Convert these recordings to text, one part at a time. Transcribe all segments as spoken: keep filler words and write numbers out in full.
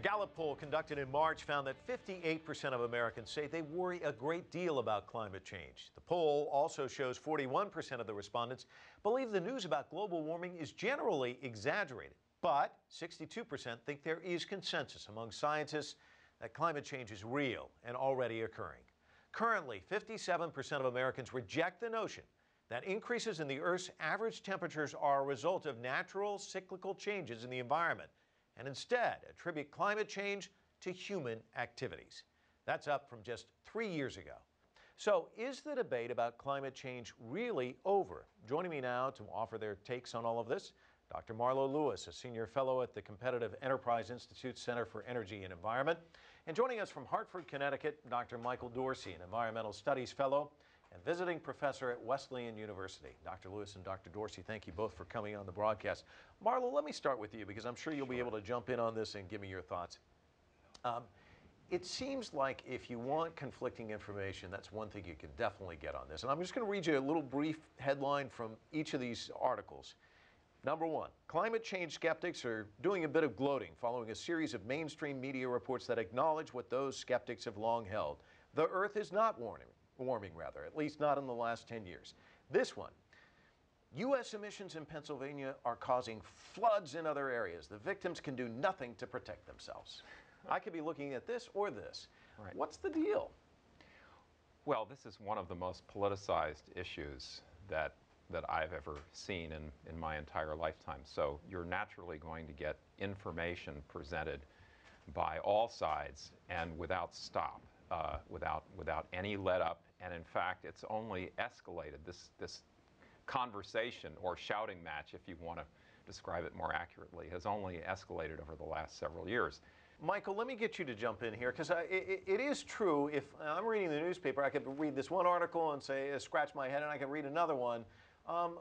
A Gallup poll conducted in March found that fifty-eight percent of Americans say they worry a great deal about climate change. The poll also shows forty-one percent of the respondents believe the news about global warming is generally exaggerated, but sixty-two percent think there is consensus among scientists that climate change is real and already occurring. Currently, fifty-seven percent of Americans reject the notion that increases in the Earth's average temperatures are a result of natural cyclical changes in the environment, and instead attribute climate change to human activities. That's up from just three years ago. So is the debate about climate change really over? Joining me now to offer their takes on all of this, Doctor Marlo Lewis, a senior fellow at the Competitive Enterprise Institute Center for Energy and Environment. And joining us from Hartford, Connecticut, Doctor Michael Dorsey, an environmental studies fellow and visiting professor at Wesleyan University. Doctor Lewis and Doctor Dorsey, thank you both for coming on the broadcast. Marlo, let me start with you because I'm sure you'll be able to jump in on this and give me your thoughts. Um, It seems like if you want conflicting information, that's one thing you can definitely get on this. And I'm just going to read you a little brief headline from each of these articles. Number one, climate change skeptics are doing a bit of gloating following a series of mainstream media reports that acknowledge what those skeptics have long held. The Earth is not warming, warming rather, at least not in the last ten years. This one, U S emissions in Pennsylvania are causing floods in other areas. The victims can do nothing to protect themselves. I could be looking at this or this. Right. What's the deal? Well, this is one of the most politicized issues that, that I've ever seen in, in my entire lifetime. So you're naturally going to get information presented by all sides and without stop, uh, without, without any let up. And in fact, it's only escalated, this, this conversation or shouting match, if you want to describe it more accurately, has only escalated over the last several years. Michael, let me get you to jump in here, because it, it is true, if I'm reading the newspaper, I could read this one article and say, scratch my head, and I could read another one. Um,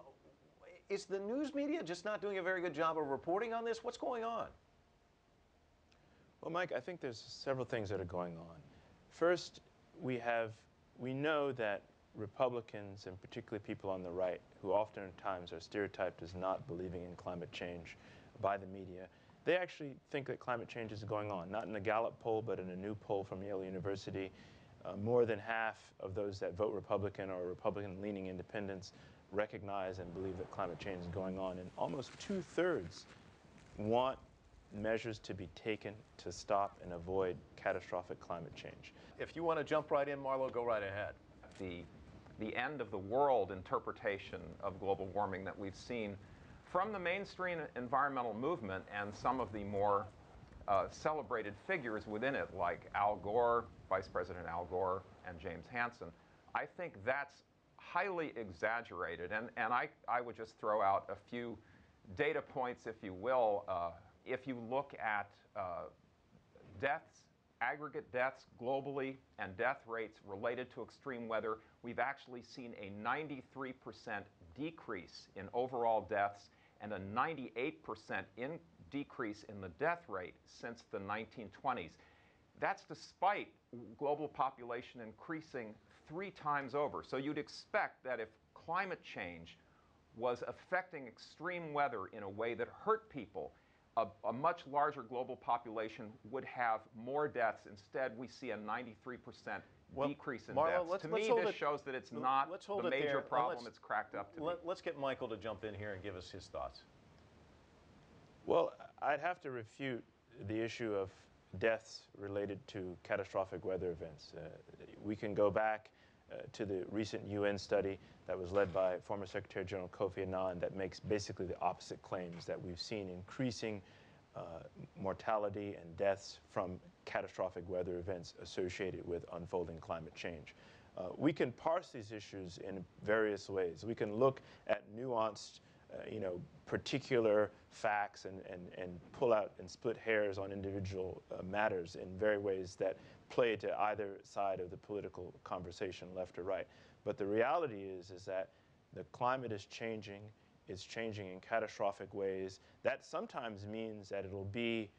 is the news media just not doing a very good job of reporting on this? What's going on? Well, Mike, I think there's several things that are going on. First, we have, we know that Republicans, and particularly people on the right, who oftentimes are stereotyped as not believing in climate change by the media, they actually think that climate change is going on, not in the Gallup poll, but in a new poll from Yale University. Uh, more than half of those that vote Republican or Republican-leaning independents recognize and believe that climate change is going on, and almost two-thirds want measures to be taken to stop and avoid catastrophic climate change. If you want to jump right in, Marlo, go right ahead. The, the end of the world interpretation of global warming that we've seen from the mainstream environmental movement and some of the more uh, celebrated figures within it, like Al Gore, Vice President Al Gore, and James Hansen, I think that's highly exaggerated. And, and I, I would just throw out a few data points, if you will. Uh, if you look at uh, deaths, aggregate deaths globally, and death rates related to extreme weather, we've actually seen a ninety-three percent decrease in overall deaths and a ninety-eight percent in decrease in the death rate since the nineteen twenties. That's despite global population increasing three times over. So you'd expect that if climate change was affecting extreme weather in a way that hurt people, a, a much larger global population would have more deaths. Instead, we see a ninety-three percent well, decrease in Marlo, deaths. Let's, to let's me, this it, shows that it's not let's hold the major it there. problem it's cracked up to let, be. Let's get Michael to jump in here and give us his thoughts. Well, I'd have to refute the issue of deaths related to catastrophic weather events. Uh, we can go back uh, to the recent U N study that was led by former Secretary General Kofi Annan that makes basically the opposite claims, that we've seen increasing Uh, mortality and deaths from catastrophic weather events associated with unfolding climate change. Uh, we can parse these issues in various ways. We can look at nuanced, uh, you know, particular facts and, and, and pull out and split hairs on individual uh, matters in very ways that play to either side of the political conversation, left or right. But the reality is, is that the climate is changing. It's changing in catastrophic ways. That sometimes means that it'll be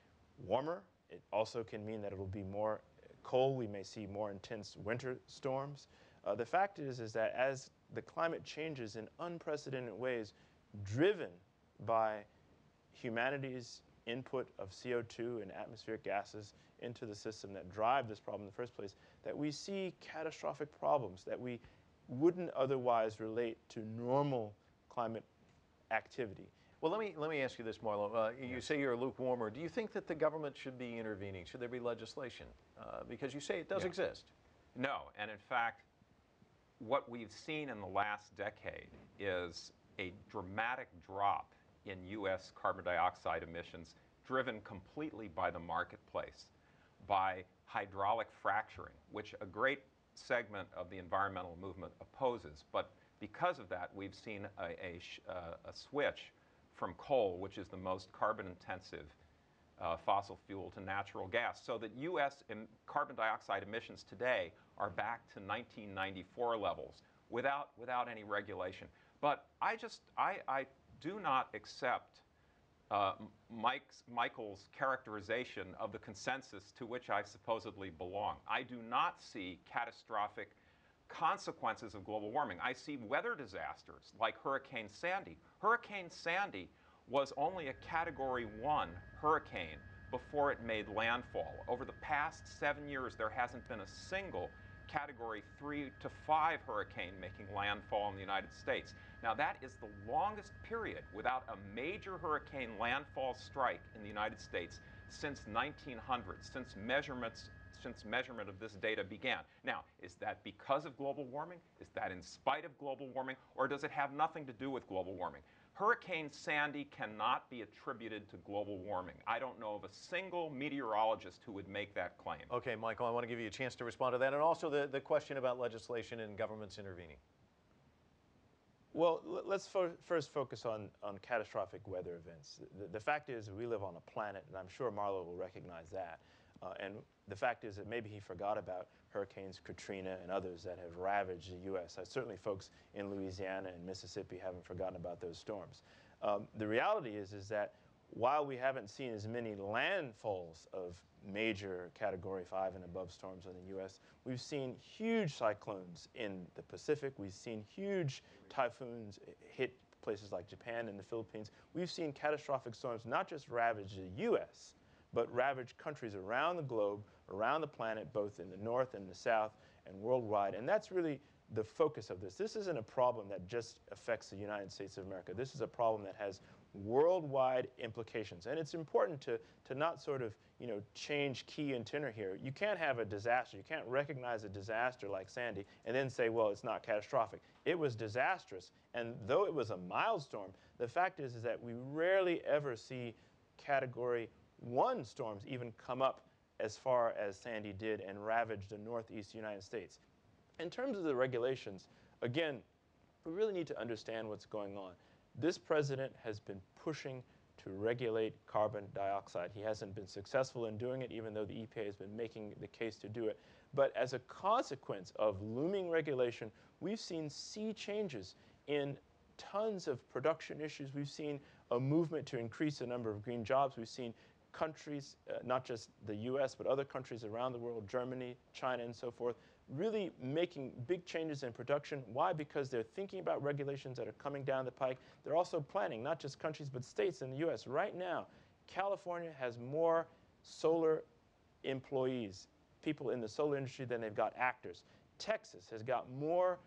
warmer. It also can mean that it'll be more cold. We may see more intense winter storms. Uh, the fact is, is that as the climate changes in unprecedented ways, driven by humanity's input of C O two and atmospheric gases into the system that drive this problem in the first place, that we see catastrophic problems that we wouldn't otherwise relate to normal climate activity. Well, let me, let me ask you this, Marlo. Uh, you yes. say you're a lukewarmer. Do you think that the government should be intervening? Should there be legislation? Uh, because you say it does yeah. exist. No, and in fact, what we've seen in the last decade is a dramatic drop in U S carbon dioxide emissions, driven completely by the marketplace, by hydraulic fracturing, which a great segment of the environmental movement opposes. But because of that, we've seen a, a, sh uh, a switch from coal, which is the most carbon-intensive uh, fossil fuel, to natural gas, so that U S carbon dioxide emissions today are back to nineteen ninety-four levels without, without any regulation. But I just, I, I do not accept uh, Mike's, Michael's characterization of the consensus to which I supposedly belong. I do not see catastrophic consequences of global warming. I see weather disasters like Hurricane Sandy. Hurricane Sandy was only a Category one hurricane before it made landfall. Over the past seven years, there hasn't been a single Category three to five hurricane making landfall in the United States. Now, that is the longest period without a major hurricane landfall strike in the United States since nineteen hundred, since measurements, since measurement of this data began. Now, is that because of global warming? Is that in spite of global warming? Or does it have nothing to do with global warming? Hurricane Sandy cannot be attributed to global warming. I don't know of a single meteorologist who would make that claim. Okay, Michael, I want to give you a chance to respond to that, and also the, the question about legislation and governments intervening. Well, let's fo first focus on, on catastrophic weather events. The, the fact is we live on a planet, and I'm sure Marlo will recognize that. Uh, and the fact is that maybe he forgot about hurricanes Katrina and others that have ravaged the U S. Uh, certainly folks in Louisiana and Mississippi haven't forgotten about those storms. Um, the reality is, is that while we haven't seen as many landfalls of major Category five and above storms in the U S, we've seen huge cyclones in the Pacific. We've seen huge typhoons hit places like Japan and the Philippines. We've seen catastrophic storms not just ravage the U S, but ravage countries around the globe, around the planet, both in the north and the south and worldwide. And that's really the focus of this. This isn't a problem that just affects the United States of America. This is a problem that has worldwide implications. And it's important to, to not sort of, you know, change key and tenor here. You can't have a disaster. You can't recognize a disaster like Sandy and then say, well, it's not catastrophic. It was disastrous. And though it was a mild storm, the fact is, is that we rarely ever see Category One storms even come up as far as Sandy did and ravaged the northeast United States. In terms of the regulations, again, we really need to understand what's going on. This president has been pushing to regulate carbon dioxide. He hasn't been successful in doing it, even though the E P A has been making the case to do it. But as a consequence of looming regulation, we've seen sea changes in tons of production issues. We've seen a movement to increase the number of green jobs. We've seen countries, uh, not just the U S, but other countries around the world, Germany, China, and so forth, really making big changes in production. Why? Because they're thinking about regulations that are coming down the pike. They're also planning, not just countries, but states in the U S. Right now, California has more solar employees, people in the solar industry, than they've got actors. Texas has got more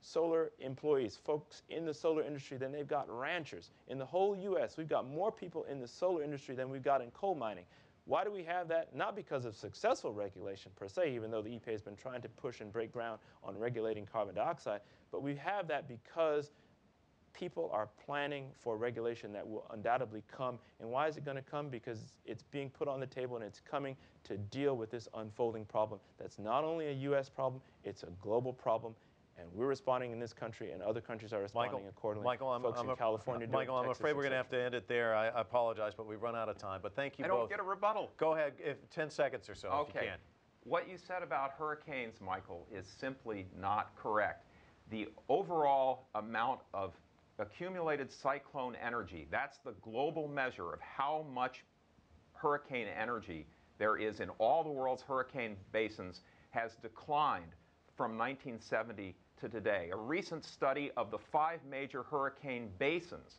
solar employees, folks in the solar industry, than they've got ranchers. In the whole U S, we've got more people in the solar industry than we've got in coal mining. Why do we have that? Not because of successful regulation per se, even though the E P A has been trying to push and break ground on regulating carbon dioxide, but we have that because people are planning for regulation that will undoubtedly come. And why is it going to come? Because it's being put on the table and it's coming to deal with this unfolding problem. That's not only a U S problem, it's a global problem. And we're responding in this country, and other countries are responding Michael, accordingly. Michael, I'm, Folks I'm in a, California uh, Michael, I'm Texas afraid we're going to have to end it there. I, I apologize, but we've run out of time. But thank you I both. I don't get a rebuttal. Go ahead, if, ten seconds or so, okay. if you can. What you said about hurricanes, Michael, is simply not correct. The overall amount of accumulated cyclone energy, that's the global measure of how much hurricane energy there is in all the world's hurricane basins, has declined from nineteen seventy to today. A recent study of the five major hurricane basins,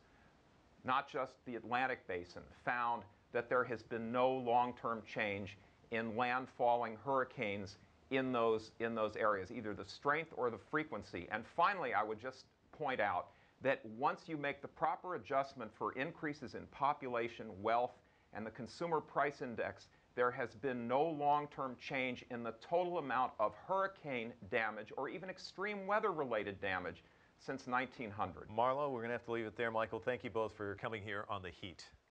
not just the Atlantic basin, found that there has been no long-term change in landfalling hurricanes in those, in those areas, either the strength or the frequency. And finally, I would just point out that once you make the proper adjustment for increases in population, wealth, and the consumer price index, there has been no long-term change in the total amount of hurricane damage or even extreme weather-related damage since nineteen hundred. Marlo, we're going to have to leave it there. Michael, thank you both for coming here on The Heat.